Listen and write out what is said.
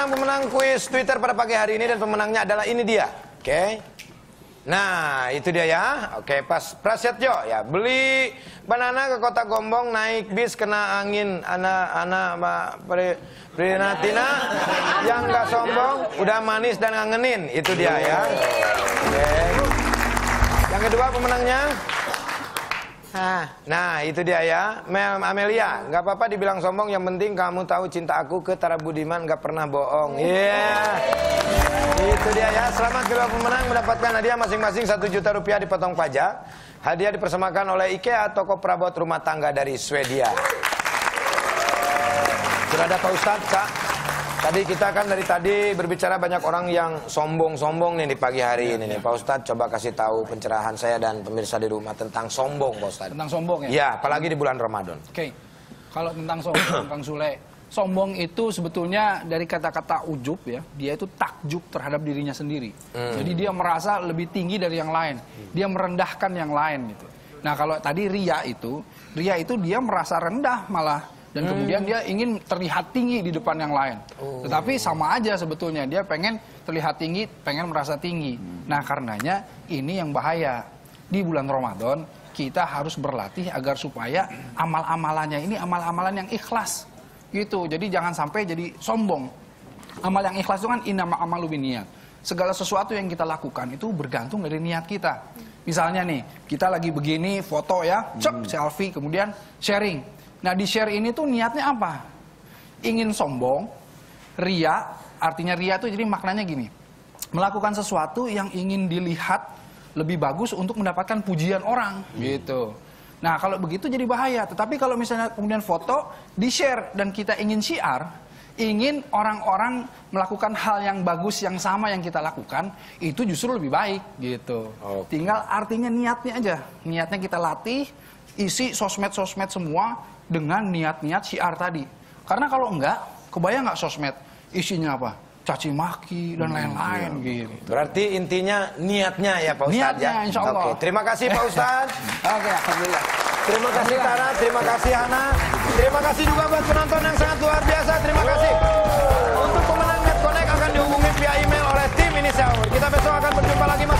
pemenang-pemenang kuis Twitter pada pagi hari ini, dan pemenangnya adalah ini dia. Oke. Nah, itu dia ya. Oke, pas Prasetyo ya. Beli banana ke kota Gombong, naik bis kena angin. Ana Mbak Prinantina yang nggak sombong, udah manis dan ngangenin. Itu dia ya. Oke. Yang kedua pemenangnya. Nah, itu dia ya, Mel Amelia. Gak apa-apa dibilang sombong, yang penting kamu tahu cinta aku ke Tarra Budiman gak pernah bohong. Iya, itu dia ya. Selamat kedua pemenang mendapatkan hadiah masing-masing Rp1.000.000 dipotong pajak. Hadiah dipersembahkan oleh IKEA, toko perabot rumah tangga dari Swedia. Sudah ada Pak Ustadz, Kak. Tadi kita kan dari tadi berbicara banyak orang yang sombong-sombong nih di pagi hari ini nih. Pak Ustadz coba kasih tahu pencerahan saya dan pemirsa di rumah tentang sombong, Pak Ustadz. Tentang sombong ya? Iya, apalagi di bulan Ramadan. Oke, kalau tentang sombong, Kang Sule. Sombong itu sebetulnya dari kata-kata ujub ya, dia itu takjub terhadap dirinya sendiri. Jadi dia merasa lebih tinggi dari yang lain, dia merendahkan yang lain gitu. Nah kalau tadi Ria itu dia merasa rendah malah. Dan kemudian dia ingin terlihat tinggi di depan yang lain. Tetapi sama aja sebetulnya, dia pengen terlihat tinggi, pengen merasa tinggi. Nah karenanya ini yang bahaya. Di bulan Ramadan kita harus berlatih agar supaya amal-amalannya ini amal-amalan yang ikhlas. Gitu, jadi jangan sampai jadi sombong. Amal yang ikhlas itu kan innama a'malu binniyat. Segala sesuatu yang kita lakukan itu bergantung dari niat kita. Misalnya nih, kita lagi begini foto ya, cek selfie kemudian sharing. Nah di share ini tuh niatnya apa? Ingin sombong, ria, artinya ria tuh jadi maknanya gini. Melakukan sesuatu yang ingin dilihat lebih bagus untuk mendapatkan pujian orang gitu. Nah kalau begitu jadi bahaya, tetapi kalau misalnya kemudian foto di share dan kita ingin syiar, ingin orang-orang melakukan hal yang bagus yang sama yang kita lakukan, itu justru lebih baik gitu. Tinggal artinya niatnya aja, niatnya kita latih, isi sosmed-sosmed semua dengan niat-niat syiar tadi. Karena kalau enggak, kebayang nggak sosmed isinya apa? Caci maki dan lain-lain gitu. Berarti intinya niatnya ya Pak Ustadz niatnya, ya? Insya Allah. Oke, terima kasih Pak Ustadz. Oke, alhamdulillah. Terima kasih Tarra, terima kasih Hana. Terima kasih juga buat penonton yang sangat luar biasa, terima kasih. Untuk pemenang NetConnect akan dihubungi via email oleh tim ini Sahur. Kita besok akan berjumpa lagi Mas.